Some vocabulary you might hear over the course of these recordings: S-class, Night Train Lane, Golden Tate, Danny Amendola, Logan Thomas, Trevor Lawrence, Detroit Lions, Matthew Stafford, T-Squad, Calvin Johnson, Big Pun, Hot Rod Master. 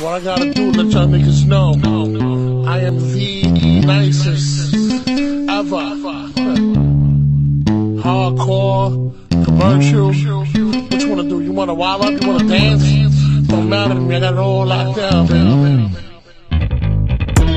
What I gotta do to try to make us know I am the nicest ever. Hardcore, commercial, what you wanna do? You wanna wild up? You wanna dance? Don't matter to me, I got it all locked down, man.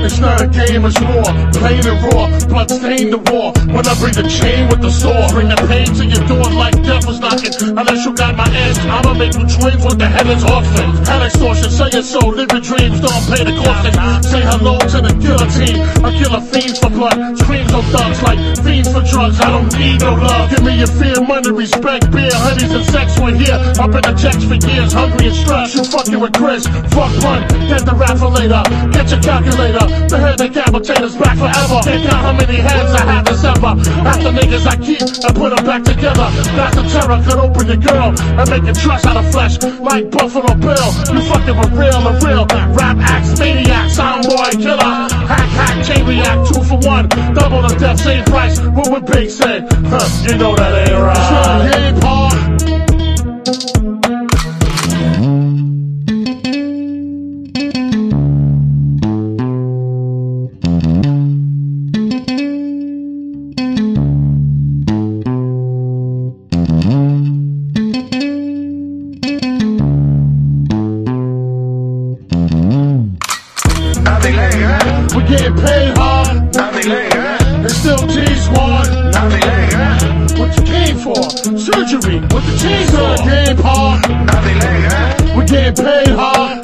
It's not a game, it's war, plain and raw, blood stain the war. When I bring the chain with the sword, bring the pain to your door like death was knocking. Unless you got my ass, I'ma make you twins with the heavens orphans. Had extortion, say it so, live your dreams, don't pay the coffin. Say hello to the guillotine, a killer fiend for blood. Screams of thugs like fiends for drugs, I don't need no love. Give me your fear, money, respect, beer, honeys and sex. We're here, I've been a text for years, hungry and stressed. You fucking with Chris, fuck Pun, get the raffle later. Get your calculator, the head that capitator's back forever. Can't count how many heads I had to sever. After niggas I keep and put them back together. That's a terror, could open your girl and make your trust out of flesh like Buffalo Bill. You fucking with real and real rap acts, maniacs, soundboy killer. Hack, chain react, 2 for 1, double the death, same price. What would Big say? Huh, you know that ain't right. Hip hop. We're getting paid hard, and still G's hard. What you came for? Surgery with the G's on. Game hard, we're getting paid hard.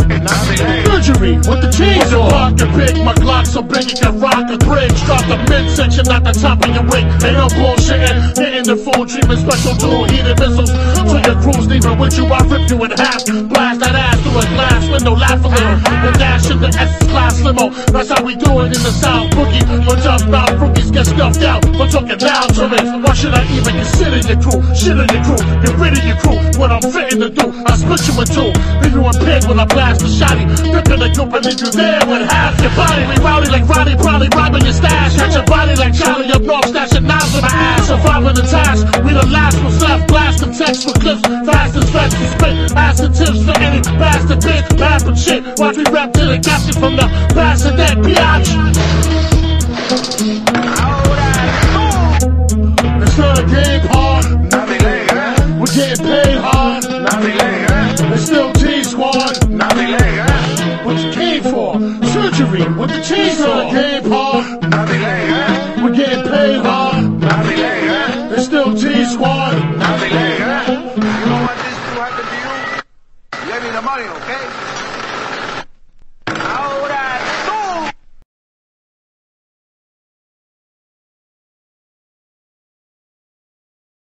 Surgery with the G's on. You're big, my Glock's so big you can rock a bridge. Drop the midsection, not the top of your wig. Ain't no bullshitting, hitting the full treatment, special dual heated missiles. So your crew's leaving with you, I rip you in half. Blast that ass through a glass window, laugh a little. We'll dash in the S-class limo. That's how we do it in the South, boogie. When jump-out rookies get scuffed out for talking loud to me. Why should I even consider your crew? Shit on your crew, get rid of your crew. What I'm fitting to do, I split you in two. Leave you in pig when I blast the shotty. Ripping the group and leave you there with half your body. We rowdy like Roddy, probably robbing your stash. Catch your body like Charlie up north, snatching knives in my ass. Surviving the task, we the last ones left. Blast the text with clips, fast and fast and spit. Acid tips for any bastard bitch, bad for shit. Watch me rap to the captain from the past of that biatch. It's not a game hard, we're getting paid hard. It's still T-Squad, what you came for? Surgery with the cheese on. Game hard, we're getting paid hard. It's still T-Squad. You know what this do have to do? Give me the money, okay?